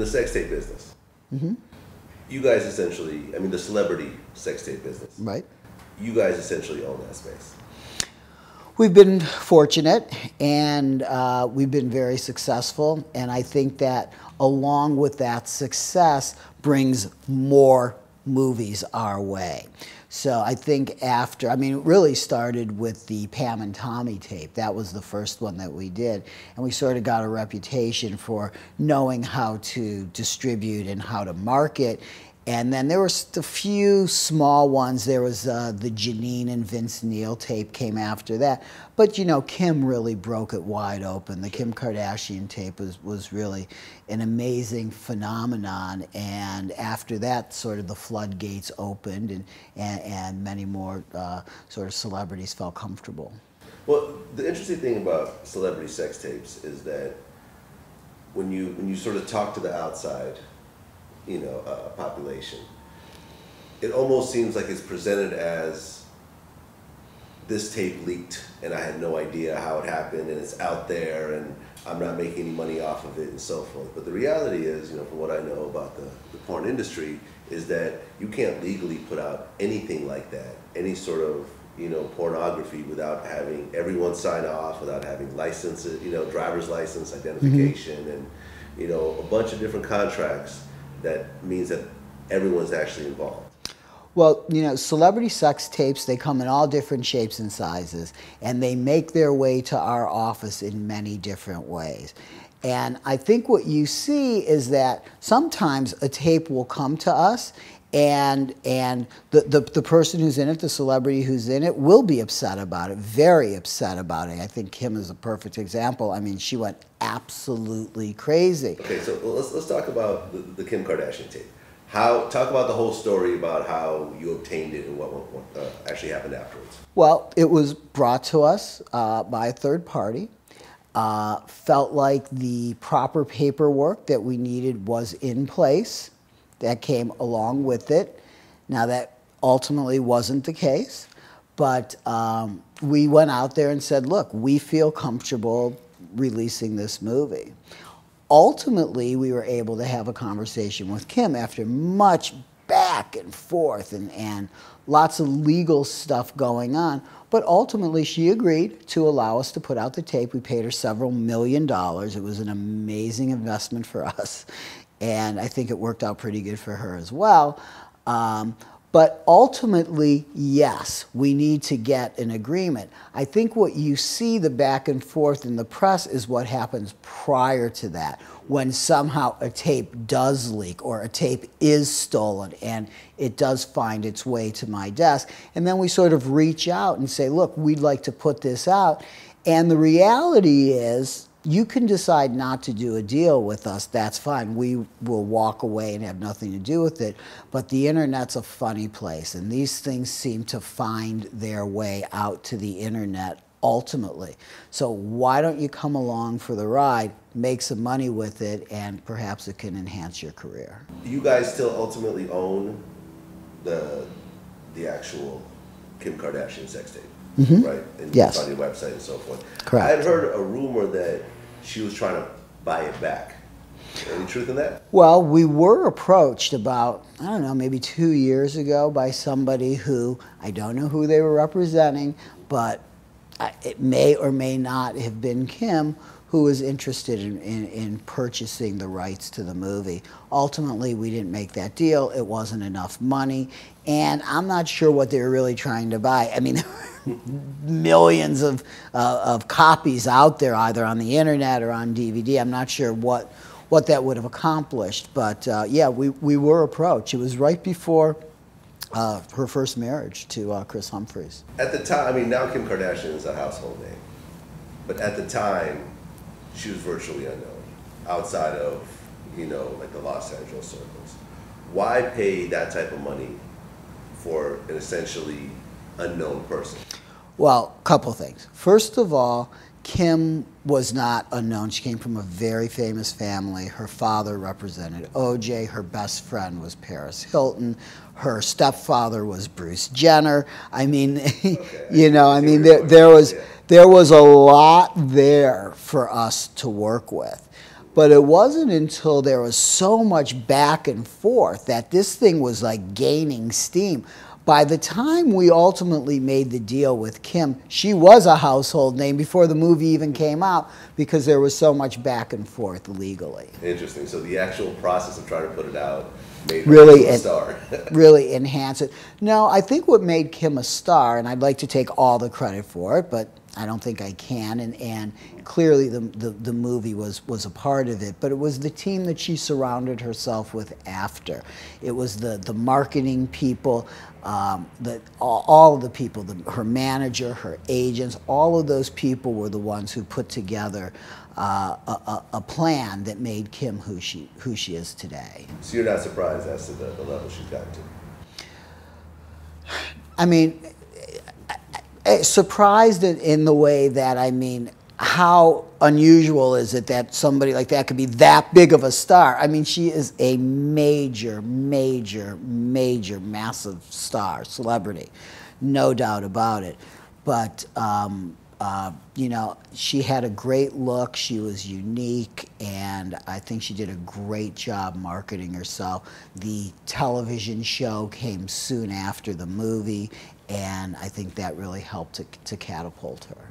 the sex tape business. Mm-hmm. You guys essentially, I mean, the celebrity sex tape business. Right. You guys essentially own that space. We've been fortunate, and we've been very successful, and I think that along with that success brings more movies our way. So I think after, I mean, it really started with the Pam and Tommy tape. That was the first one that we did. And we sort of got a reputation for knowing how to distribute and how to market. And then there were a few small ones. There was the Janine and Vince Neil tape came after that. But, you know, Kim really broke it wide open. The Kim Kardashian tape was really an amazing phenomenon. And after that, sort of the floodgates opened, and many more sort of celebrities felt comfortable. Well, the interesting thing about celebrity sex tapes is that when you sort of talk to the outside, you know, population, it almost seems like it's presented as this tape leaked and I had no idea how it happened and it's out there and I'm not making any money off of it and so forth. But the reality is, you know, from what I know about the porn industry, is that you can't legally put out anything like that, any sort of, you know, pornography, without having everyone sign off, without having licenses, you know, driver's license, identification, mm-hmm. and, you know, a bunch of different contracts. That means that everyone's actually involved. Well, you know, celebrity sex tapes, they come in all different shapes and sizes, and they make their way to our office in many different ways. And I think what you see is that sometimes a tape will come to us, and the person who's in it, the celebrity who's in it, will be upset about it, very upset about it. I think Kim is a perfect example. I mean, she went absolutely crazy. Okay, so let's talk about the Kim Kardashian tape. Talk about the whole story about how you obtained it and what actually happened afterwards. Well, it was brought to us by a third party. Felt like the proper paperwork that we needed was in place. That came along with it. Now, that ultimately wasn't the case, but we went out there and said, look, we feel comfortable releasing this movie. Ultimately, we were able to have a conversation with Kim after much back and forth and lots of legal stuff going on, but ultimately she agreed to allow us to put out the tape. We paid her several million dollars. It was an amazing investment for us. And I think it worked out pretty good for her as well. But ultimately, yes, we need to get an agreement. I think what you see, the back and forth in the press, is what happens prior to that, when somehow a tape does leak or a tape is stolen and it does find its way to my desk. And then we sort of reach out and say, look, we'd like to put this out. And the reality is, you can decide not to do a deal with us. That's fine. We will walk away and have nothing to do with it. But the internet's a funny place, and these things seem to find their way out to the internet ultimately. So why don't you come along for the ride, make some money with it, and perhaps it can enhance your career. You guys still ultimately own the actual Kim Kardashian sex tape? Mm-hmm. Right? And yes. On your website and so forth. Correct. I had heard a rumor that she was trying to buy it back. Any truth in that? Well, we were approached about, I don't know, maybe 2 years ago by somebody who, I don't know who they were representing, but it may or may not have been Kim, who was interested in purchasing the rights to the movie. Ultimately, we didn't make that deal. It wasn't enough money. And I'm not sure what they were really trying to buy. I mean, there were millions of copies out there, either on the internet or on DVD. I'm not sure what that would have accomplished. But yeah, we were approached. It was right before her first marriage to Chris Humphreys. At the time, I mean, now Kim Kardashian is a household name. But at the time, she was virtually unknown outside of, you know, like the Los Angeles circles. Why pay that type of money for an essentially unknown person? Well, a couple things. First of all, Kim was not unknown. She came from a very famous family. Her father represented OJ. Her best friend was Paris Hilton. Her stepfather was Bruce Jenner. I mean, okay. You know, I mean, there was a lot there for us to work with. But it wasn't until there was so much back and forth that this thing was like gaining steam. By the time we ultimately made the deal with Kim, she was a household name before the movie even came out because there was so much back and forth legally. Interesting. So the actual process of trying to put it out made her really a star. Really enhance it. No, I think what made Kim a star, and I'd like to take all the credit for it, but I don't think I can, and clearly the movie was a part of it, but it was the team that she surrounded herself with after. It was the marketing people, all of the people, her manager, her agents, all of those people were the ones who put together a plan that made Kim who she is today. So you're not surprised as to the level she's gotten to? I mean, surprised in the way that, I mean, how unusual is it that somebody like that could be that big of a star? I mean, she is a major, major, major, massive star, celebrity, no doubt about it. But, you know, she had a great look, she was unique, and I think she did a great job marketing herself. The television show came soon after the movie, and I think that really helped to catapult her.